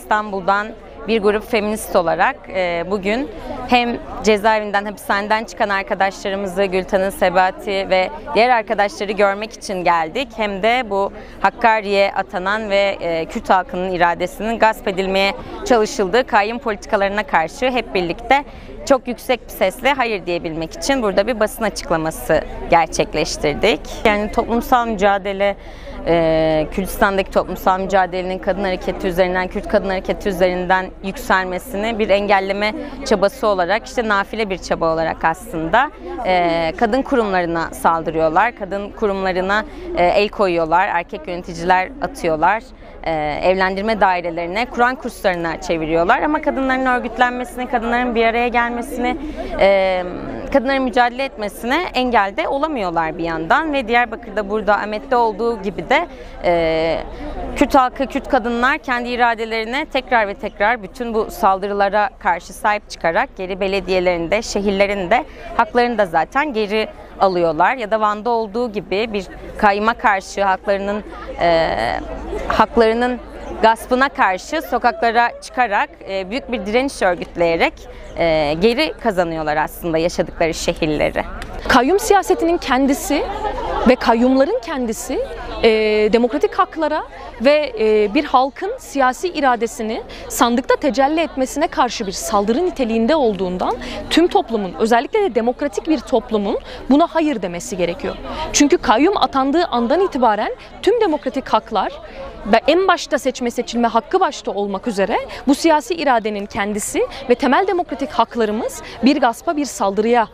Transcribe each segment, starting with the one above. İstanbul'dan bir grup feminist olarak bugün hem cezaevinden, hapishaneden çıkan arkadaşlarımızı, Gülten'in, Sebati ve diğer arkadaşları görmek için geldik. Hem de bu Hakkari'ye atanan ve Kürt halkının iradesinin gasp edilmeye çalışıldığı kayyum politikalarına karşı hep birlikte çok yüksek bir sesle hayır diyebilmek için burada bir basın açıklaması gerçekleştirdik. Yani toplumsal mücadele, Kürdistan'daki toplumsal mücadelenin kadın hareketi üzerinden, Kürt kadın hareketi üzerinden yükselmesini bir engelleme çabası olarak, işte nafile bir çaba olarak aslında kadın kurumlarına saldırıyorlar, kadın kurumlarına el koyuyorlar, erkek yöneticiler atıyorlar, evlendirme dairelerine, Kur'an kurslarına çeviriyorlar ama kadınların örgütlenmesini, kadınların bir araya gelmesini, kadınların mücadele etmesine engel de olamıyorlar bir yandan ve Diyarbakır'da, burada Ahmet'te olduğu gibi de Kürt halkı, Kürt kadınlar kendi iradelerine tekrar ve tekrar bütün bu saldırılara karşı sahip çıkarak geri belediyelerinde, şehirlerinde haklarını da zaten geri alıyorlar. Ya da Van'da olduğu gibi bir kayyuma karşı haklarının gaspına karşı sokaklara çıkarak büyük bir direniş örgütleyerek geri kazanıyorlar aslında yaşadıkları şehirleri. Kayyum siyasetinin kendisi ve kayyumların kendisi demokratik haklara ve bir halkın siyasi iradesini sandıkta tecelli etmesine karşı bir saldırı niteliğinde olduğundan tüm toplumun, özellikle de demokratik bir toplumun buna hayır demesi gerekiyor. Çünkü kayyum atandığı andan itibaren tüm demokratik haklar ve en başta seçme seçilme hakkı başta olmak üzere bu siyasi iradenin kendisi ve temel demokratik haklarımız bir gaspa, bir saldırıya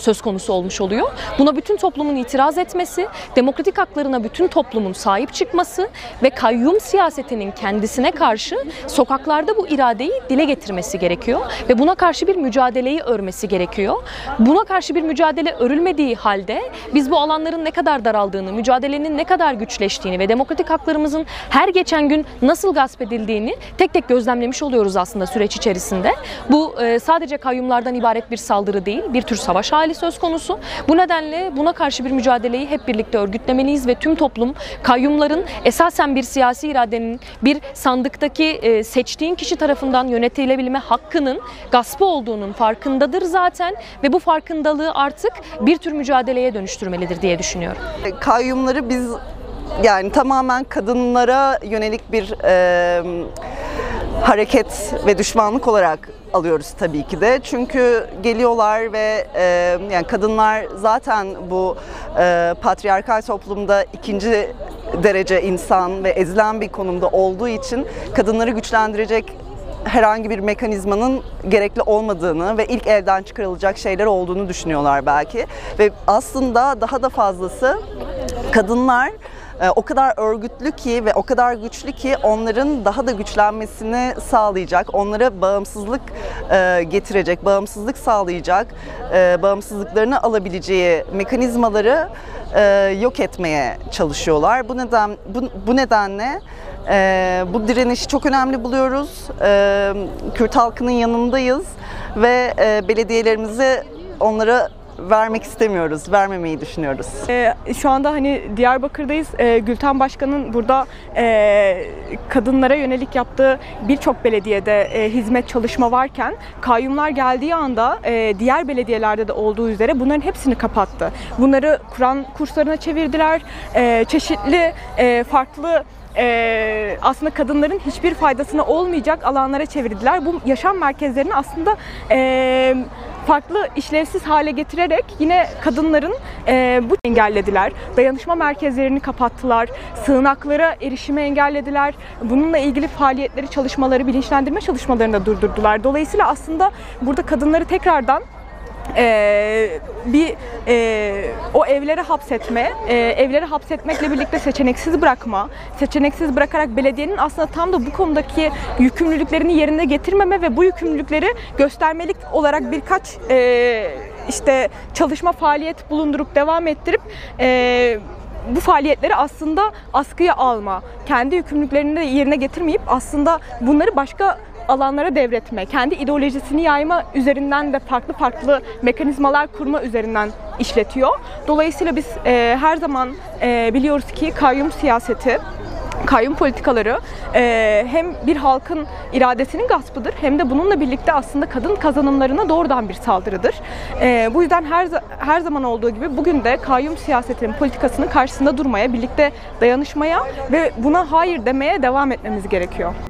söz konusu olmuş oluyor. Buna bütün toplumun itiraz etmesi, demokratik haklarına bütün toplumun sahip çıkması ve kayyum siyasetinin kendisine karşı sokaklarda bu iradeyi dile getirmesi gerekiyor ve buna karşı bir mücadeleyi örmesi gerekiyor. Buna karşı bir mücadele örülmediği halde biz bu alanların ne kadar daraldığını, mücadelenin ne kadar güçleştiğini ve demokratik haklarımızın her geçen gün nasıl gasp edildiğini tek tek gözlemlemiş oluyoruz aslında süreç içerisinde. Bu sadece kayyumlardan ibaret bir saldırı değil, bir tür savaş hali söz konusu. Bu nedenle buna karşı bir mücadeleyi hep birlikte örgütlemeliyiz ve tüm toplum kayyumların esasen bir siyasi iradenin, bir sandıktaki seçtiğin kişi tarafından yönetilebilme hakkının gaspı olduğunun farkındadır zaten ve bu farkındalığı artık bir tür mücadeleye dönüştürmelidir diye düşünüyorum. Kayyumları biz yani tamamen kadınlara yönelik bir hareket ve düşmanlık olarak alıyoruz tabii ki de. Çünkü geliyorlar ve yani kadınlar zaten bu patriarkal toplumda ikinci derece insan ve ezilen bir konumda olduğu için kadınları güçlendirecek herhangi bir mekanizmanın gerekli olmadığını ve ilk elden çıkarılacak şeyler olduğunu düşünüyorlar belki. Ve aslında daha da fazlası kadınlar o kadar örgütlü ki ve o kadar güçlü ki onların daha da güçlenmesini sağlayacak, onlara bağımsızlık getirecek, bağımsızlık sağlayacak, bağımsızlıklarını alabileceği mekanizmaları yok etmeye çalışıyorlar. Bu nedenle bu direnişi çok önemli buluyoruz. Kürt halkının yanındayız ve belediyelerimizi onlara vermek istemiyoruz, vermemeyi düşünüyoruz. Şu anda hani Diyarbakır'dayız. Gülten Başkan'ın burada kadınlara yönelik yaptığı birçok belediyede hizmet çalışma varken kayyumlar geldiği anda diğer belediyelerde de olduğu üzere bunların hepsini kapattı. Bunları Kur'an kurslarına çevirdiler. Çeşitli farklı aslında kadınların hiçbir faydasına olmayacak alanlara çevirdiler. Bu yaşam merkezlerini aslında farklı işlevsiz hale getirerek yine kadınların bu engellediler. Dayanışma merkezlerini kapattılar, sığınaklara erişimi engellediler. Bununla ilgili faaliyetleri, çalışmaları, bilinçlendirme çalışmalarını da durdurdular. Dolayısıyla aslında burada kadınları tekrardan o evlere hapsetme, evlere hapsetmekle birlikte seçeneksiz bırakma, seçeneksiz bırakarak belediyenin aslında tam da bu konudaki yükümlülüklerini yerine getirmeme ve bu yükümlülükleri göstermelik olarak birkaç işte çalışma faaliyet bulundurup devam ettirip bu faaliyetleri aslında askıya alma, kendi yükümlülüklerini de yerine getirmeyip aslında bunları başka alanlara devretme, kendi ideolojisini yayma üzerinden de farklı mekanizmalar kurma üzerinden işletiyor. Dolayısıyla biz her zaman biliyoruz ki kayyum siyaseti kayyum politikaları hem bir halkın iradesinin gaspıdır hem de bununla birlikte aslında kadın kazanımlarına doğrudan bir saldırıdır. Bu yüzden her zaman olduğu gibi bugün de kayyum siyasetinin, politikasının karşısında durmaya, birlikte dayanışmaya ve buna hayır demeye devam etmemiz gerekiyor.